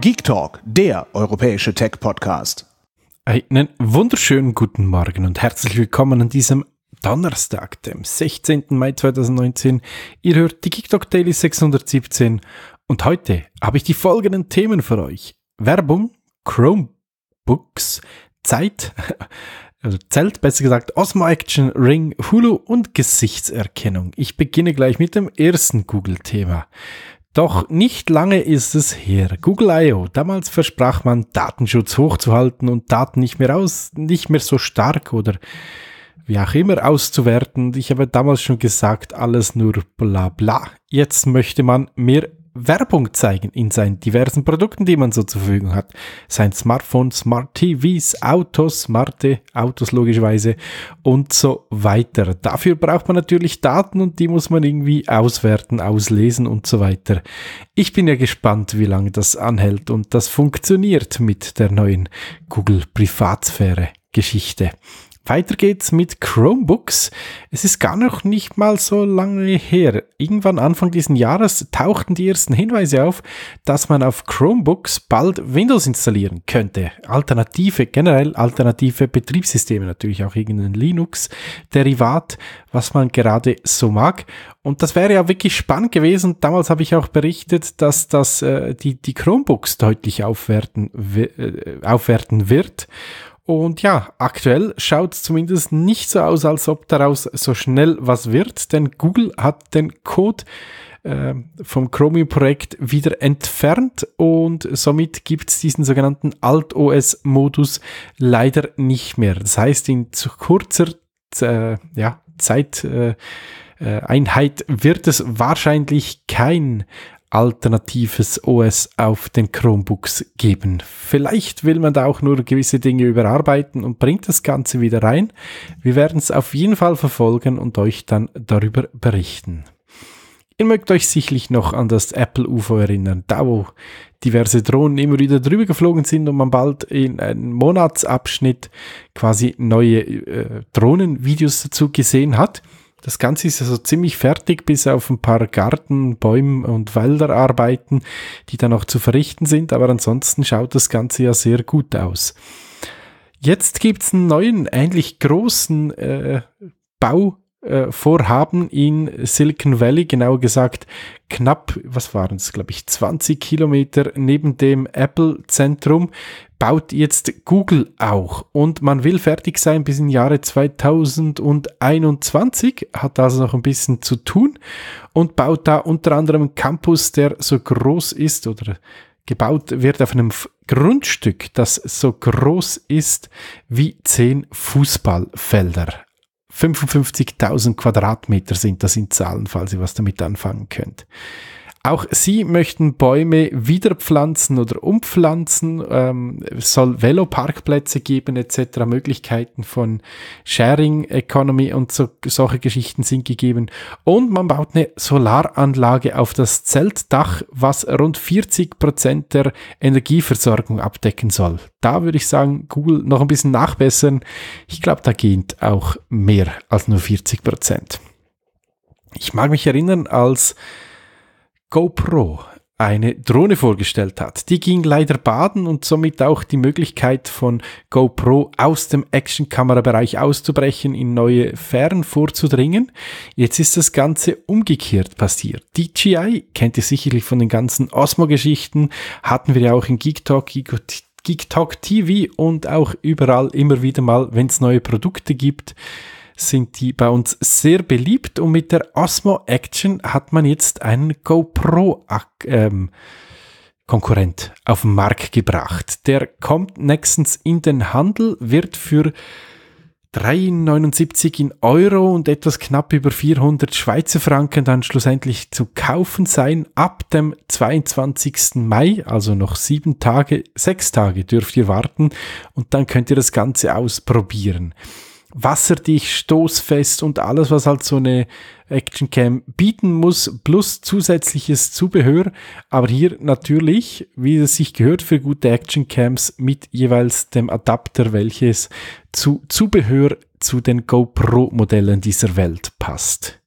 Geek Talk, der europäische Tech-Podcast. Einen wunderschönen guten Morgen und herzlich willkommen an diesem Donnerstag, dem 16. Mai 2019. Ihr hört die Geek Talk Daily 617 und heute habe ich die folgenden Themen für euch. Werbung, Chromebooks, Zelt, Osmo Action, Ring, Hulu und Gesichtserkennung. Ich beginne gleich mit dem ersten Google-Thema. Doch nicht lange ist es her. Google I.O. Damals versprach man, Datenschutz hochzuhalten und Daten nicht mehr so stark oder wie auch immer auszuwerten. Ich habe damals schon gesagt, alles nur bla bla. Jetzt möchte man mehr Werbung zeigen in seinen diversen Produkten, die man so zur Verfügung hat. Sein Smartphone, Smart TVs, Autos, smarte Autos logischerweise und so weiter. Dafür braucht man natürlich Daten und die muss man irgendwie auswerten, auslesen und so weiter. Ich bin ja gespannt, wie lange das anhält und das funktioniert mit der neuen Google-Privatsphäre-Geschichte. Weiter geht's mit Chromebooks. Es ist gar noch nicht mal so lange her. Irgendwann Anfang diesen Jahres tauchten die ersten Hinweise auf, dass man auf Chromebooks bald Windows installieren könnte. Generell alternative Betriebssysteme, natürlich auch irgendein Linux-Derivat, was man gerade so mag. Und das wäre ja wirklich spannend gewesen. Damals habe ich auch berichtet, dass das die Chromebooks deutlich aufwerten wird. Und ja, aktuell schaut es zumindest nicht so aus, als ob daraus so schnell was wird, denn Google hat den Code vom Chromium-Projekt wieder entfernt und somit gibt es diesen sogenannten Alt-OS-Modus leider nicht mehr. Das heißt, in zu kurzer Zeiteinheit wird es wahrscheinlich kein alternatives OS auf den Chromebooks geben. Vielleicht will man da auch nur gewisse Dinge überarbeiten und bringt das Ganze wieder rein. Wir werden es auf jeden Fall verfolgen und euch dann darüber berichten. Ihr mögt euch sicherlich noch an das Apple UFO erinnern, da wo diverse Drohnen immer wieder drüber geflogen sind und man bald in einem Monatsabschnitt quasi neue Drohnenvideos dazu gesehen hat. Das Ganze ist also ziemlich fertig, bis auf ein paar Garten-, Bäume- und Wälderarbeiten, die dann noch zu verrichten sind. Aber ansonsten schaut das Ganze ja sehr gut aus. Jetzt gibt es einen neuen, ähnlich großen Bauvorhaben in Silicon Valley, genauer gesagt knapp, 20 Kilometer neben dem Apple-Zentrum, baut jetzt Google auch und man will fertig sein bis in Jahre 2021, hat also noch ein bisschen zu tun und baut da unter anderem einen Campus, der so groß ist oder gebaut wird auf einem Grundstück, das so groß ist wie 10 Fußballfelder. 55.000 Quadratmeter sind das in Zahlen, falls ihr was damit anfangen könnt. Auch sie möchten Bäume wiederpflanzen oder umpflanzen, es soll Veloparkplätze geben etc., Möglichkeiten von Sharing Economy und solche Geschichten sind gegeben. Und man baut eine Solaranlage auf das Zeltdach, was rund 40% der Energieversorgung abdecken soll. Da würde ich sagen, Google noch ein bisschen nachbessern. Ich glaube, da gehen auch mehr als nur 40%. Ich mag mich erinnern, als GoPro eine Drohne vorgestellt hat. Die ging leider baden und somit auch die Möglichkeit von GoPro aus dem Action-Kamera-Bereich auszubrechen, in neue Sphären vorzudringen. Jetzt ist das Ganze umgekehrt passiert. DJI kennt ihr sicherlich von den ganzen Osmo-Geschichten, hatten wir ja auch in Geek Talk TV und auch überall immer wieder mal, wenn es neue Produkte gibt, sind die bei uns sehr beliebt und mit der Osmo Action hat man jetzt einen GoPro-Konkurrent auf den Markt gebracht. Der kommt nächstens in den Handel, wird für 3,79 in Euro und etwas knapp über 400 Schweizer Franken dann schlussendlich zu kaufen sein. Ab dem 22. Mai, also noch 6 Tage dürft ihr warten und dann könnt ihr das Ganze ausprobieren. Wasserdicht, stoßfest und alles, was halt so eine Actioncam bieten muss, plus zusätzliches Zubehör. Aber hier natürlich, wie es sich gehört, für gute Actioncams mit jeweils dem Adapter, welches zu Zubehör zu den GoPro-Modellen dieser Welt passt.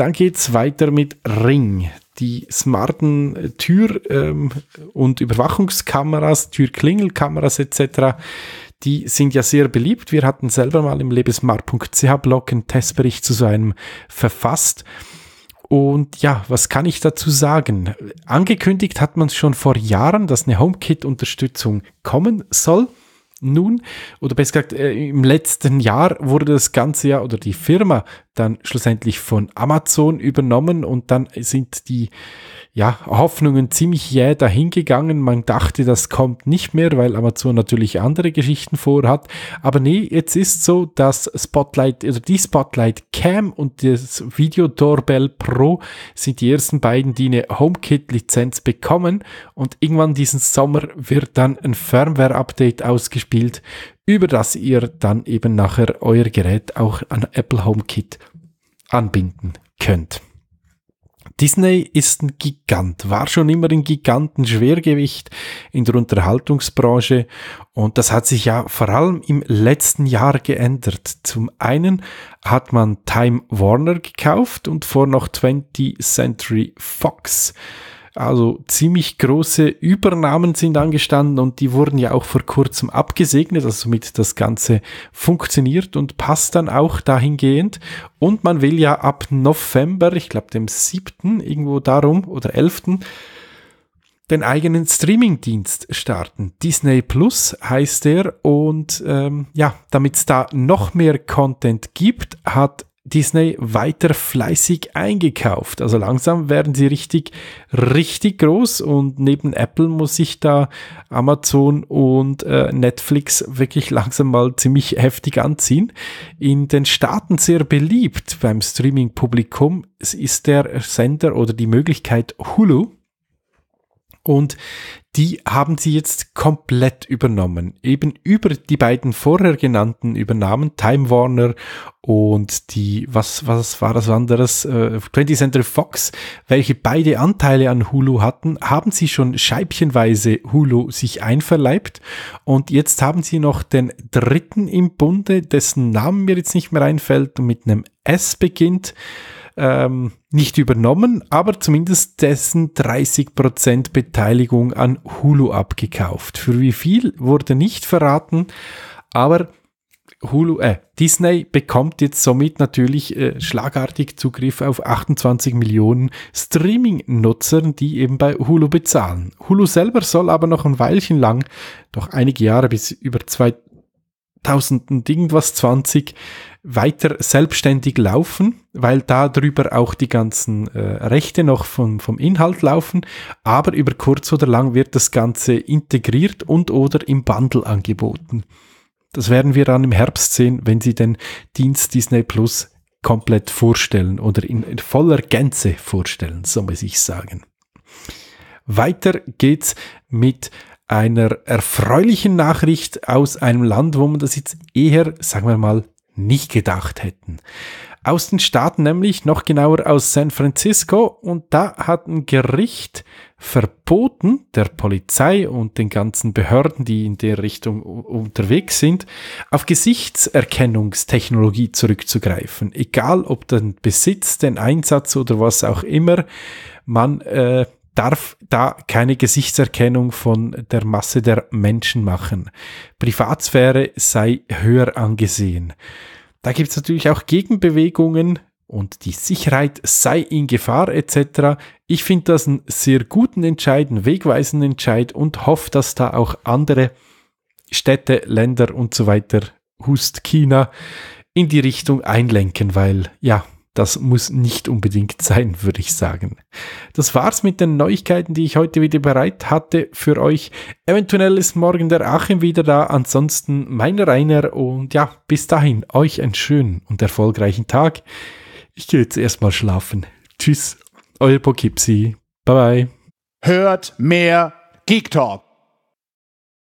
Dann geht's weiter mit Ring. Die smarten Tür- und Überwachungskameras, Türklingelkameras etc., die sind ja sehr beliebt. Wir hatten selber mal im lebensmart.ch-Blog einen Testbericht zu so einem verfasst. Und ja, was kann ich dazu sagen? Angekündigt hat man es schon vor Jahren, dass eine HomeKit-Unterstützung kommen soll. Nun, oder besser gesagt, im letzten Jahr wurde das ganze Jahr oder die Firma dann schlussendlich von Amazon übernommen und dann sind die Hoffnungen ziemlich jäh dahingegangen. Man dachte, das kommt nicht mehr, weil Amazon natürlich andere Geschichten vorhat. Aber nee, jetzt ist so, dass Spotlight, also die Spotlight Cam und das Video Doorbell Pro sind die ersten beiden, die eine HomeKit-Lizenz bekommen. Und irgendwann diesen Sommer wird dann ein Firmware-Update ausgespielt, über das ihr dann eben nachher euer Gerät auch an Apple HomeKit anbinden könnt. Disney ist ein Gigant, war schon immer ein Gigantenschwergewicht in der Unterhaltungsbranche und das hat sich ja vor allem im letzten Jahr geändert. Zum einen hat man Time Warner gekauft und vor noch 20th Century Fox. Also ziemlich große Übernahmen sind angestanden und die wurden ja auch vor kurzem abgesegnet, also somit das Ganze funktioniert und passt dann auch dahingehend. Und man will ja ab November, ich glaube dem 7. irgendwo darum oder 11. den eigenen Streaming-Dienst starten. Disney Plus heißt der und damit es da noch mehr Content gibt, hat Disney weiter fleißig eingekauft. Also langsam werden sie richtig groß und neben Apple muss sich da Amazon und Netflix wirklich langsam mal ziemlich heftig anziehen. In den Staaten sehr beliebt beim Streaming-Publikum ist der Sender oder die Möglichkeit Hulu. Und die haben sie jetzt komplett übernommen. Eben über die beiden vorher genannten Übernahmen, Time Warner und die, was war das anderes, 20th Century Fox, welche beide Anteile an Hulu hatten, haben sie schon scheibchenweise Hulu sich einverleibt. Und jetzt haben sie noch den dritten im Bunde, dessen Namen mir jetzt nicht mehr einfällt und mit einem S beginnt. Nicht übernommen, aber zumindest dessen 30% Beteiligung an Hulu abgekauft. Für wie viel wurde nicht verraten, aber Disney bekommt jetzt somit natürlich schlagartig Zugriff auf 28 Millionen Streaming-Nutzern, die eben bei Hulu bezahlen. Hulu selber soll aber noch ein Weilchen lang, doch einige Jahre bis über 2020 weiter selbstständig laufen, weil da drüber auch die ganzen Rechte noch vom Inhalt laufen, aber über kurz oder lang wird das Ganze integriert und oder im Bundle angeboten. Das werden wir dann im Herbst sehen, wenn sie den Dienst Disney Plus komplett vorstellen oder in voller Gänze vorstellen, so muss ich sagen. Weiter geht's mit einer erfreulichen Nachricht aus einem Land, wo man das jetzt eher, sagen wir mal, nicht gedacht hätten. Aus den Staaten nämlich, noch genauer aus San Francisco, und da hat ein Gericht verboten, der Polizei und den ganzen Behörden, die in der Richtung unterwegs sind, auf Gesichtserkennungstechnologie zurückzugreifen. Egal, ob den Besitz, den Einsatz oder was auch immer, man darf da keine Gesichtserkennung von der Masse der Menschen machen. Privatsphäre sei höher angesehen. Da gibt es natürlich auch Gegenbewegungen und die Sicherheit sei in Gefahr etc. Ich finde das einen sehr guten Entscheid, einen wegweisenden Entscheid und hoffe, dass da auch andere Städte, Länder und so weiter, Hust China, in die Richtung einlenken, weil das muss nicht unbedingt sein, würde ich sagen. Das war's mit den Neuigkeiten, die ich heute wieder bereit hatte für euch. Eventuell ist morgen der Achim wieder da, ansonsten mein Rainer. Und ja, bis dahin, euch einen schönen und erfolgreichen Tag. Ich gehe jetzt erstmal schlafen. Tschüss, euer Poughkeepsie. Bye bye. Hört mehr Geek Talk.